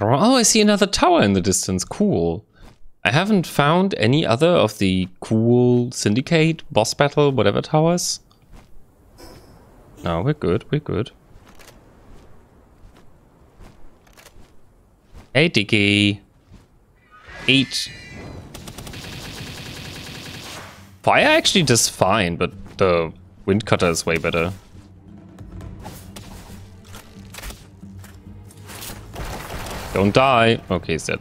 Oh, I see another tower in the distance. Cool. I haven't found any other of the cool syndicate, boss battle, whatever towers. No, we're good. We're good. Hey, Dicky. Eat. Fire actually does fine, but the wind cutter is way better. Don't die. Okay, he's dead.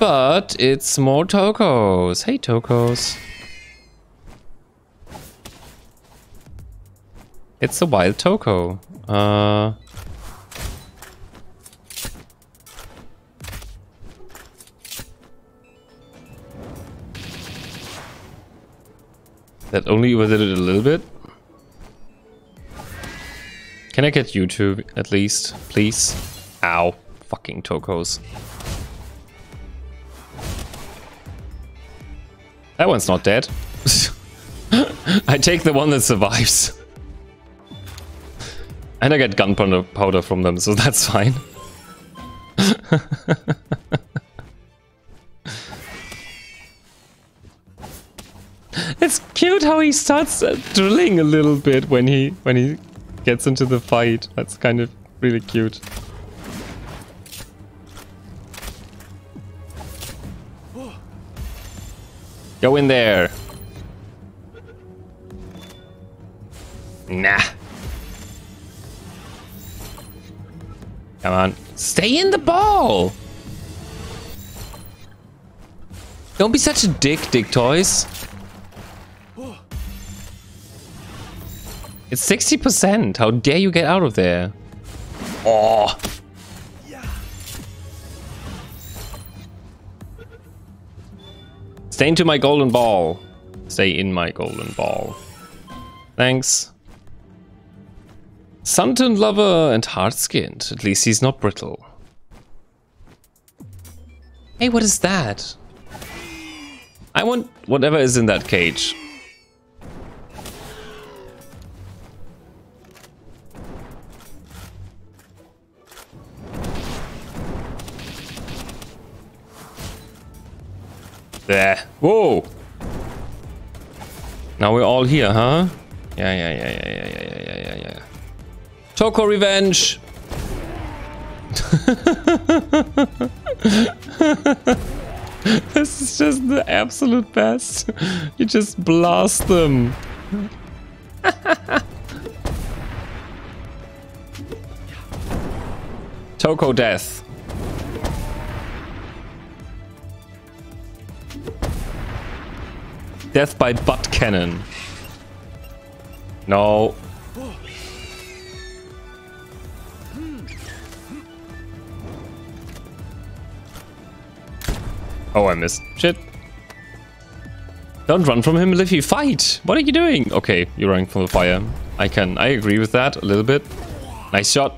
But it's more Tokos. Hey, Tokos. It's a wild Toko. That only overdid it a little bit. Can I get YouTube at least, please? Ow, fucking Tokos. That one's not dead. I take the one that survives. And I get gunpowder from them, so that's fine. It's cute how he starts drilling a little bit when he gets into the fight. That's kind of really cute. Go in there. Nah. Come on. Stay in the ball. Don't be such a dick, Dick Toys. It's 60%. How dare you get out of there? Oh. Stay into my golden ball. Stay in my golden ball. Thanks. Suntan lover and hard-skinned. At least he's not brittle. Hey, what is that? I want whatever is in that cage. There. Whoa! Now we're all here, huh? Yeah. Toko revenge! This is just the absolute best. You just blast them. Toko death. Death by butt cannon. No. Oh, I missed. Shit. Don't run from him, Liffy. Fight! What are you doing? Okay, you're running from the fire. I agree with that a little bit. Nice shot.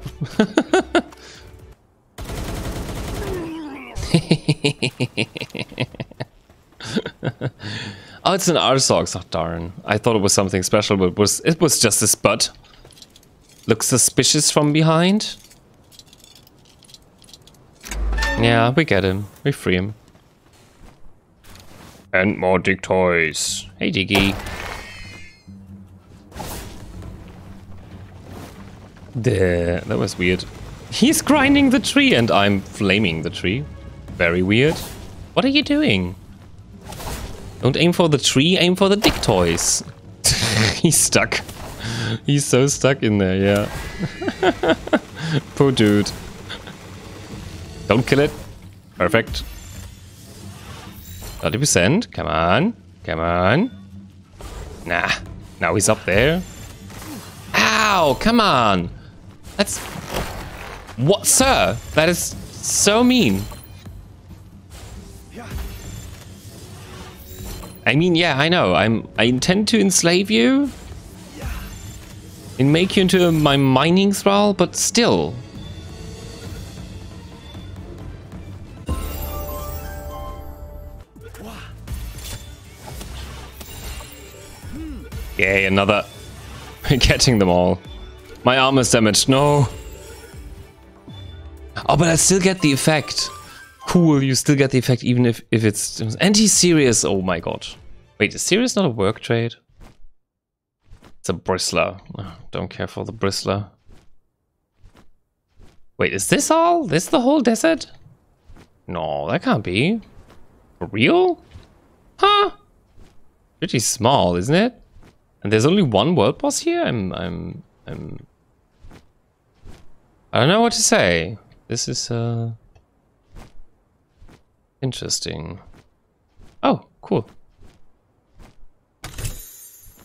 Oh, it's an Arsox. Oh, darn. I thought it was something special, but it was just this butt. Looks suspicious from behind. Yeah, we get him. We free him. And more Dick Toys. Hey, Diggy. There. That was weird. He's grinding the tree and I'm flaming the tree. Very weird. What are you doing? Don't aim for the tree, aim for the Dick Toys. He's stuck. He's so stuck in there, yeah. Poor dude. Don't kill it. Perfect. 30%. Come on. Come on. Nah. Now he's up there. Ow! Come on. That's... What, sir? That is so mean. I mean, yeah, I know. I intend to enslave you and make you into my mining thrall, but still. Yay, another. We're catching them all. My arm is damaged. No. Oh, but I still get the effect. Cool, you still get the effect even if it's... And he's serious, oh my god. Wait, is serious not a work trade? It's a bristler. Oh, don't care for the bristler. Wait, is this all? This the whole desert? No, that can't be. For real? Huh? Pretty small, isn't it? And there's only one world boss here? I don't know what to say. This is, interesting. Oh, cool.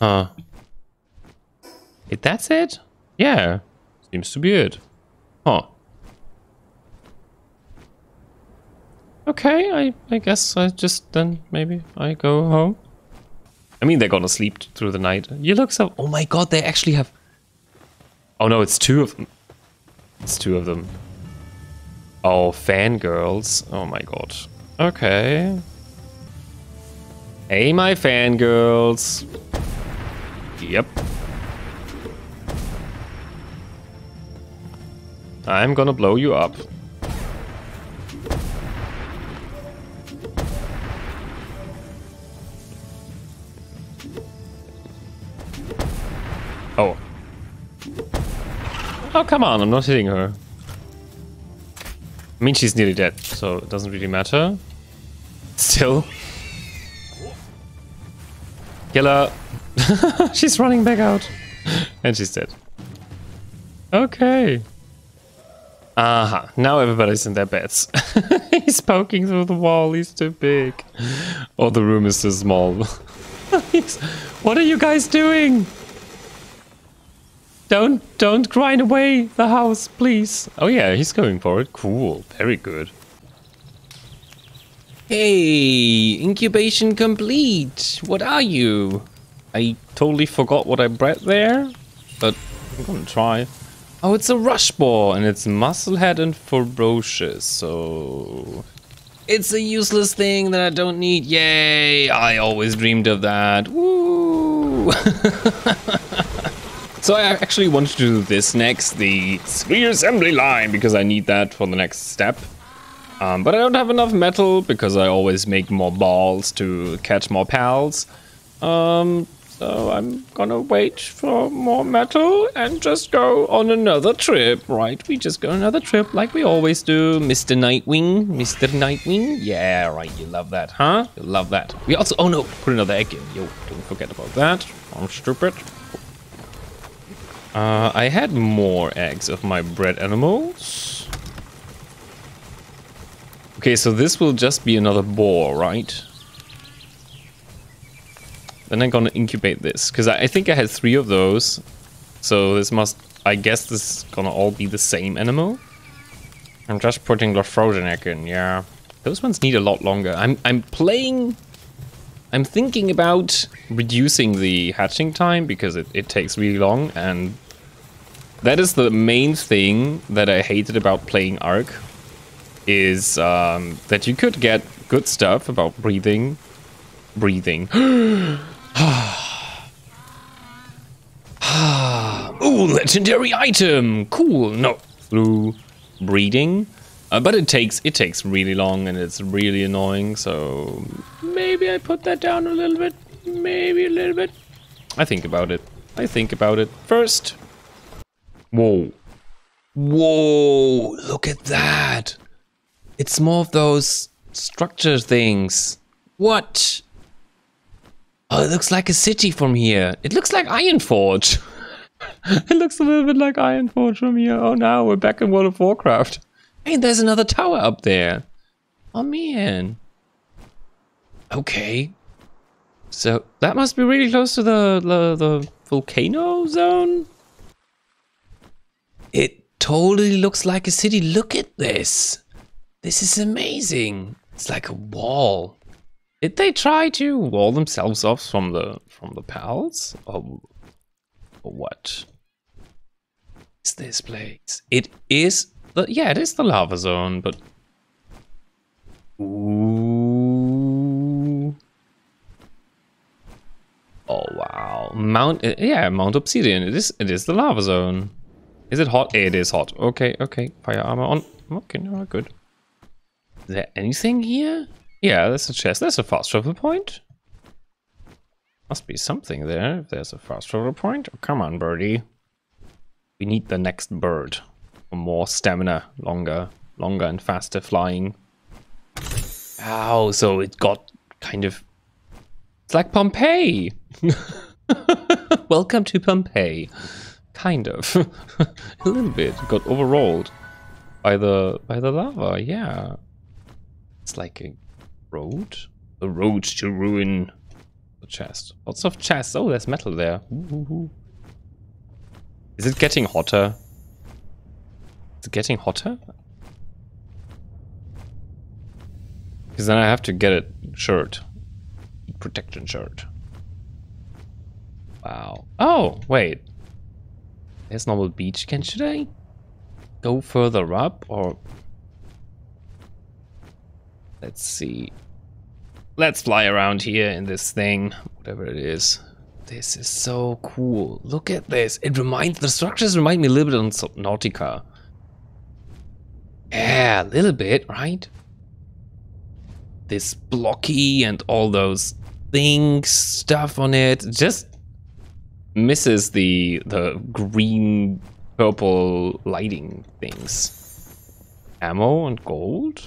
Huh. Wait, that's it? Yeah. Seems to be it. Huh. Okay, I guess I just then maybe I go home. I mean, they're gonna sleep through the night. You look so... Oh my god, they actually have... Oh no, it's two of them. It's two of them. Oh, fangirls. Oh my god. Okay. Hey, my fangirls. Yep. I'm gonna blow you up. Oh. Oh, come on, I'm not hitting her. I mean, she's nearly dead, so it doesn't really matter. Still. Kill her. She's running back out. And she's dead. Okay. Aha, now everybody's in their beds. He's poking through the wall, he's too big. Oh, the room is too small. What are you guys doing? Don't grind away the house, please. Oh yeah, he's going for it. Cool, very good. Hey, incubation complete. What are you? I totally forgot what I bred there, but I'm gonna try. Oh, it's a rush ball, and it's musclehead and ferocious, so... It's a useless thing that I don't need. Yay, I always dreamed of that. Woo! So I actually wanted to do this next, the sphere assembly line, because I need that for the next step. But I don't have enough metal, because I always make more balls to catch more pals. So I'm gonna wait for more metal and just go on another trip, right? We just go on another trip like we always do. Mr. Nightwing, Mr. Nightwing. Yeah, right, you love that, huh? You love that. We also, oh no, put another egg in. Yo, don't forget about that. I'm stupid. I had more eggs of my bred animals. Okay, so this will just be another boar, right? Then I'm gonna incubate this, because I think I had three of those. So this must, I guess this is gonna all be the same animal. I'm just putting the frozen egg in, yeah. Those ones need a lot longer. I'm thinking about reducing the hatching time because it takes really long, and that is the main thing that I hated about playing Ark, is that you could get good stuff about breathing. Ooh, legendary item! Cool, no, through breeding. But it takes really long and it's really annoying, so maybe I put that down a little bit, maybe a little bit. I think about it. First. Whoa. Whoa, look at that. It's more of those structure things. What? Oh, it looks like a city from here. It looks like Ironforge. It looks a little bit like Ironforge from here. Oh, now we're back in World of Warcraft. Hey, there's another tower up there. Oh, man. Okay. So, that must be really close to the volcano zone. It totally looks like a city. Look at this. This is amazing. It's like a wall. Did they try to wall themselves off from the pals? Or what? Is this place? It is the lava zone, but... Ooh. Oh wow. Mount Obsidian. It is the lava zone. Is it hot? It is hot. Okay, fire armor on. Okay, no, good. Is there anything here? Yeah, there's a chest. There's a fast travel point. Must be something there if there's a fast travel point. Oh, come on, birdie. We need the next bird. For more stamina. Longer and faster flying. Oh, so it got kind of... It's like Pompeii! Welcome to Pompeii. Kind of. A little bit. Got overrolled by the lava, yeah. It's like a road? A road to ruin. The chest. Lots of chests. Oh, there's metal there. Ooh. Is it getting hotter? Is it getting hotter? Because then I have to get a shirt. Protection shirt. Wow. Oh, wait. There's normal beach. Should I go further up or... Let's see. Let's fly around here in this thing. Whatever it is. This is so cool. Look at this. It reminds... The structures remind me a little bit on Nautica. Yeah, a little bit, right? This blocky and all those things, stuff on it. Just misses the green, purple lighting things. Ammo and gold?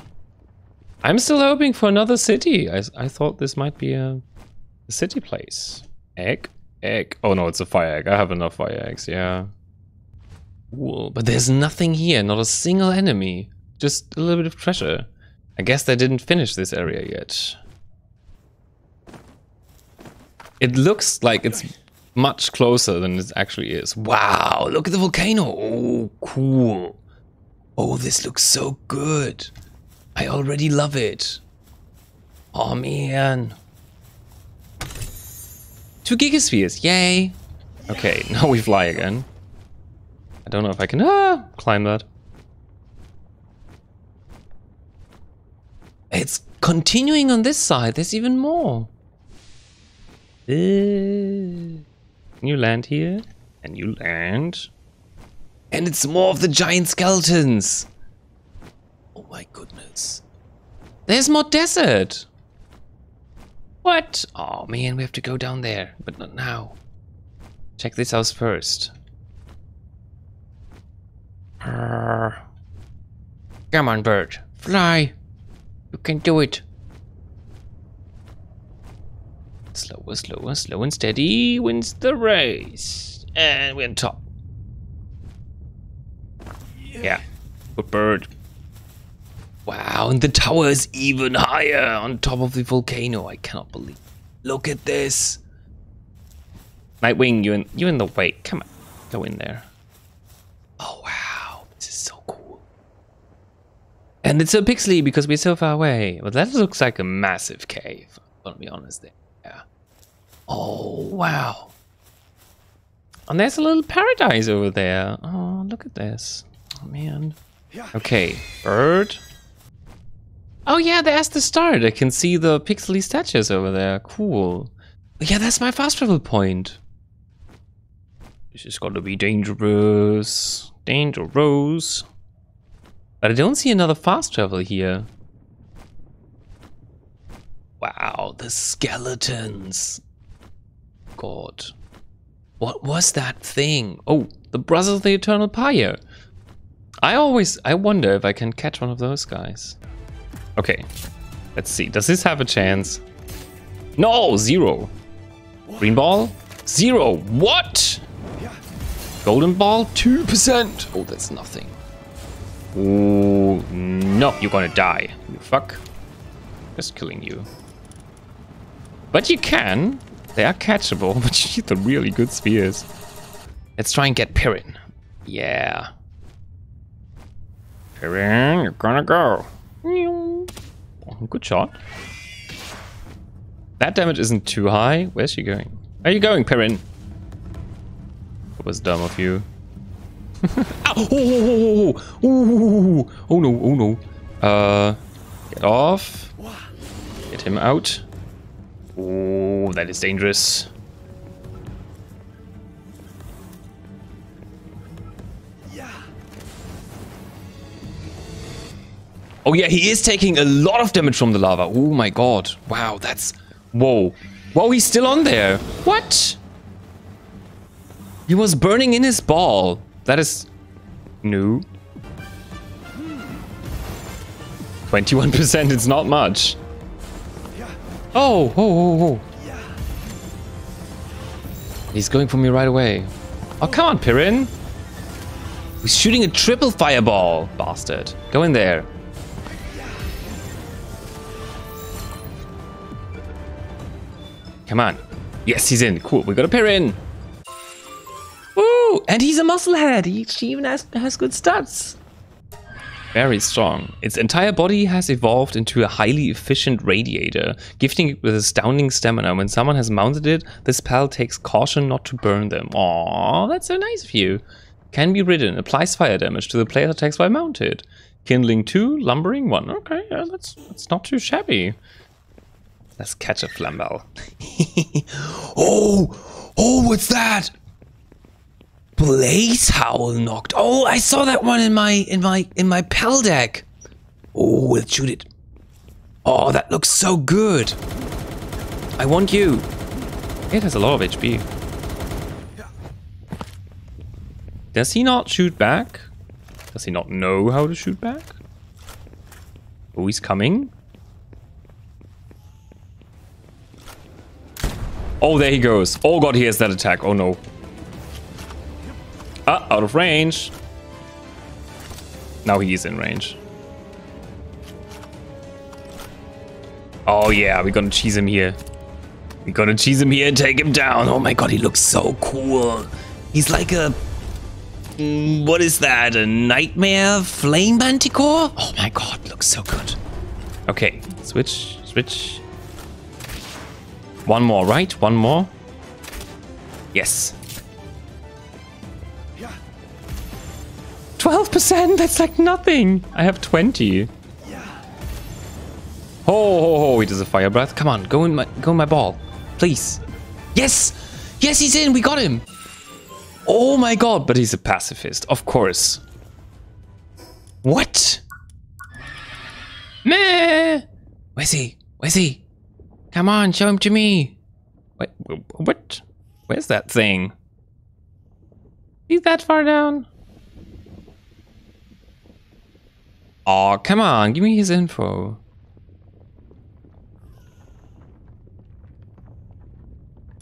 I'm still hoping for another city. I thought this might be a city place. Egg. Oh no, it's a fire egg. I have enough fire eggs, yeah. Whoa, but there's nothing here. Not a single enemy. Just a little bit of treasure. I guess they didn't finish this area yet. It looks like it's much closer than it actually is. Wow, look at the volcano. Oh, cool. Oh, this looks so good. I already love it. Oh, man. 2 gigaspheres, yay. Okay, now we fly again. I don't know if I can climb that. It's continuing on this side. There's even more. Can you land here? And you land. And it's more of the giant skeletons. Oh my goodness. There's more desert. What? Oh man, we have to go down there. But not now. Check this house first. Come on, bird. Fly. You can do it. Slow and steady wins the race. And we're on top. Yeah. Good bird. Wow, and the tower is even higher on top of the volcano. I cannot believe it. Look at this. Nightwing, you in the way. Come on. Go in there. Oh, wow. This is so cool. And it's so pixely because we're so far away. But that looks like a massive cave. I'm gonna be honest there. Yeah. Oh, wow. And there's a little paradise over there. Oh, look at this. Oh, man. Okay, bird. Oh, yeah, there's the start. I can see the pixely statues over there. Cool. Yeah, that's my fast travel point. This is gonna be dangerous. Dangerous. But I don't see another fast travel here. Wow, the skeletons. God. What was that thing? Oh, the Brothers of the Eternal Pyre. I wonder if I can catch one of those guys. Okay, let's see. Does this have a chance? No, 0. Green ball, 0. What? Golden ball, 2%. Oh, that's nothing. Oh no, you're gonna die, you fuck. Just killing you. But you can. They are catchable, but you need the really good spears. Let's try and get Pirin. Yeah. Pirin, you're gonna go. Good shot. That damage isn't too high. Where's she going? Where are you going, Pirin? That was dumb of you. Oh no, oh no. Get off. Get him out. Oh, that is dangerous. Yeah. Oh yeah, he is taking a lot of damage from the lava. Oh my god. Wow, that's... Whoa. Whoa, he's still on there. What? He was burning in his ball. That is... new. 21%, it's not much. Oh, oh, oh, oh. He's going for me right away. Oh, come on, Pirin. He's shooting a triple fireball, bastard. Go in there. Come on. Yes, he's in. Cool. We got a Pirin. Ooh, and he's a musclehead. She even has good stats. Very strong. Its entire body has evolved into a highly efficient radiator, gifting it with astounding stamina. When someone has mounted it, this pal takes caution not to burn them. Aww, that's so nice of you. Can be ridden. Applies fire damage to the player attacks while mounted. Kindling 2, lumbering 1. Okay, yeah, that's not too shabby. Let's catch a flambell. Oh! Oh, what's that? Blaze Howl knocked. Oh, I saw that one in my pal deck. Oh, we'll shoot it. Oh, that looks so good. I want you. It has a lot of HP. Does he not shoot back? Does he not know how to shoot back? Oh, he's coming. Oh, there he goes. Oh god, he has that attack. Oh no. Ah, out of range. Now he is in range. Oh yeah, we're gonna cheese him here. We're gonna cheese him here and take him down. Oh my god, he looks so cool. He's like a... what is that? A nightmare flame manticore? Oh my god, looks so good. Okay, switch, switch. One more, right? One more. Yes. 12%? That's like nothing. I have 20. Oh, oh, oh, he does a fire breath. Come on, go in my ball. Please. Yes! Yes, he's in! We got him! Oh my god, but he's a pacifist, of course. What? Meh! Where's he? Where's he? Come on, show him to me. Wait, what? Where's that thing? He's that far down. Aw, oh, come on, give me his info.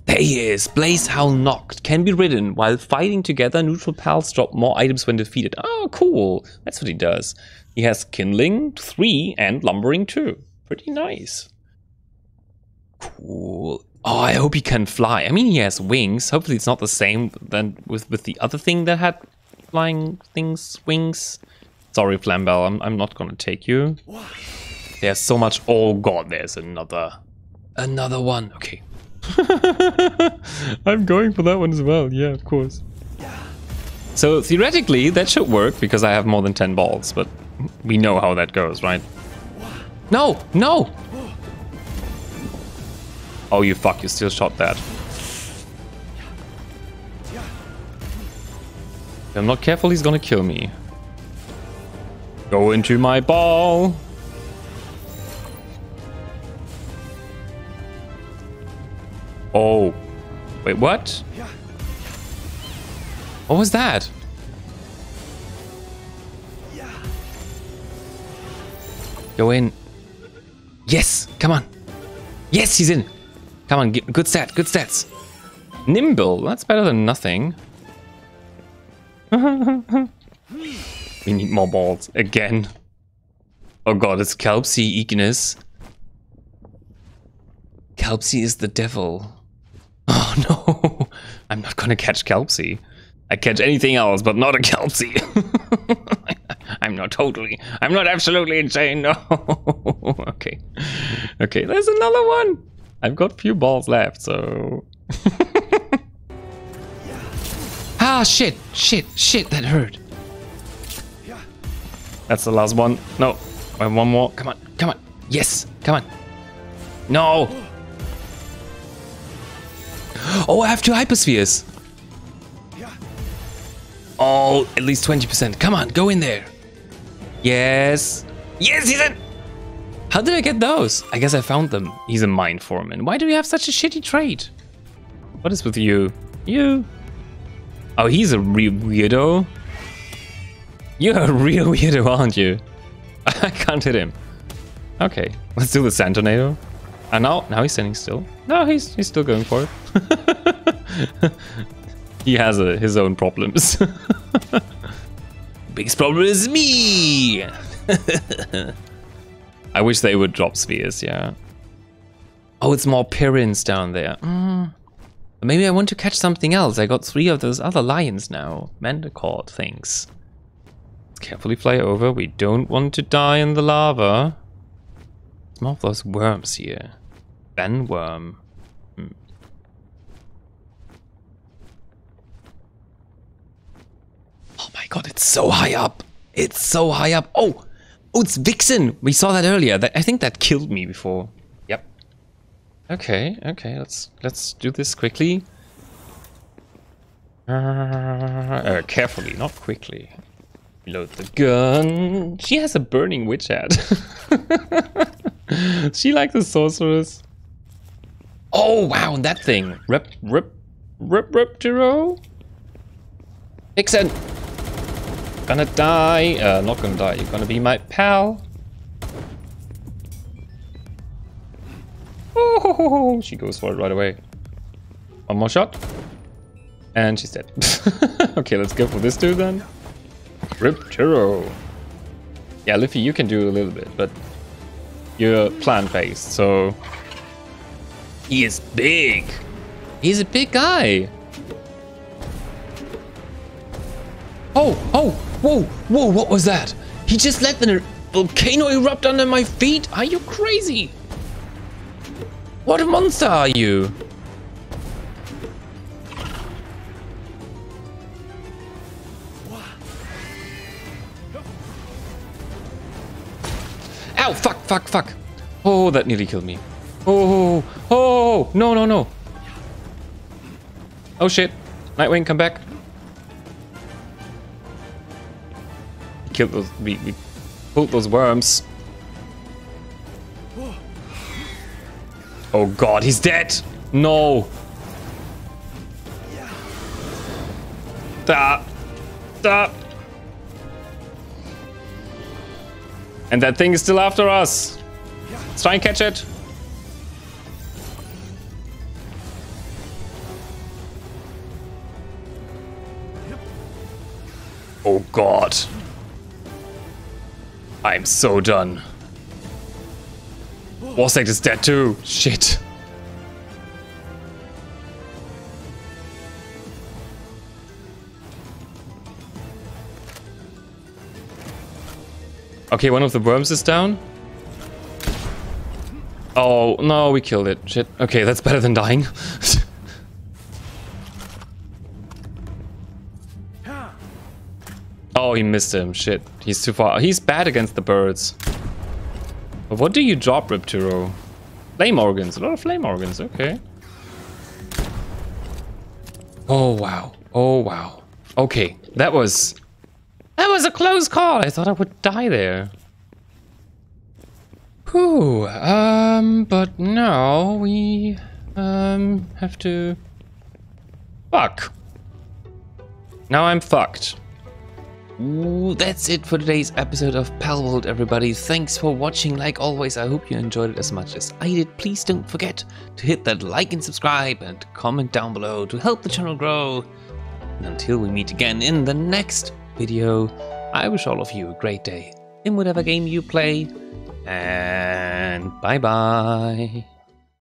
There he is, Blaze Howl knocked. Can be ridden. While fighting together, neutral pals drop more items when defeated. Oh, cool. That's what he does. He has Kindling 3 and Lumbering 2. Pretty nice. Cool. Oh, I hope he can fly. I mean, he has wings. Hopefully it's not the same than with the other thing that had flying things, wings. Sorry, Flambell, I'm not gonna take you. There's so much. Oh god, there's another one. Okay. I'm going for that one as well. Yeah, of course. So theoretically that should work because I have more than 10 balls, but we know how that goes, right? No, no! Oh, you fuck, you still shot that. If I'm not careful, he's gonna kill me. Go into my ball. Oh. Wait, what? What was that? Go in. Yes, come on. Yes, he's in. Come on, good stat, good stats. Nimble, that's better than nothing. We need more balls, again. Oh god, it's Kelpsy, Ignis. Kelpsy is the devil. Oh no, I'm not gonna catch Kelpsy. I catch anything else, but not a Kelpsy. I'm not absolutely insane, no. Okay, okay, there's another one. I've got few balls left, so... Ah, shit, shit, shit, that hurt. That's the last one. No, I have one more. Come on, come on. Yes, come on. No. Oh, I have 2 hyperspheres. Oh, at least 20%. Come on, go in there. Yes. Yes, he's in! How did I get those? I guess I found them. He's a mine foreman. Why do you have such a shitty trait? What is with you? You. Oh, he's a real weirdo. You're a real weirdo, aren't you? I can't hit him. Okay, let's do the sand tornado. And now he's standing still. No, he's still going for it. He has his own problems. Biggest problem is me. I wish they would drop spheres, yeah. Oh, it's more Pyrrhins down there. Maybe I want to catch something else. I got 3 of those other lions now. Manticore things. Let's carefully fly over. We don't want to die in the lava. It's more of those worms here. Ben worm. Oh my god, it's so high up. It's so high up. Oh, it's Vixen. We saw that earlier. I think that killed me before. Yep. Okay. Let's do this quickly. Carefully, not quickly. Load the gun. She has a burning witch hat. She like the sorceress. Oh wow, that thing. Rip, Vixen. Gonna die. Not gonna die. You're gonna be my pal. Oh, she goes for it right away. One more shot. And she's dead. Okay, let's go for this dude then. Ripturo. Yeah, Liffy, you can do a little bit, but you're plant-based, so... He is big. He's a big guy. Oh, whoa, what was that? He just let the volcano erupt under my feet? Are you crazy? What a monster are you? Ow, fuck. Oh, that nearly killed me. Oh, no. Oh shit, Nightwing, come back. Killed those, we pulled those worms. Oh god, he's dead! No! Stop! And that thing is still after us! Let's try and catch it! Oh god! I'm so done. Warsect is dead too. Shit. Okay, one of the worms is down. Oh, no, we killed it. Shit. Okay, that's better than dying. Oh, he missed him. Shit. He's too far. He's bad against the birds. But what do you drop, Ripturo? Flame organs. A lot of flame organs. Okay. Oh, wow. Okay. That was a close call. I thought I would die there. Whew. But now we have to... Fuck. Now I'm fucked. Ooh, that's it for today's episode of Palworld, everybody. Thanks for watching. Like always, I hope you enjoyed it as much as I did. Please don't forget to hit that like and subscribe and comment down below to help the channel grow. And until we meet again in the next video, I wish all of you a great day in whatever game you play. And bye-bye.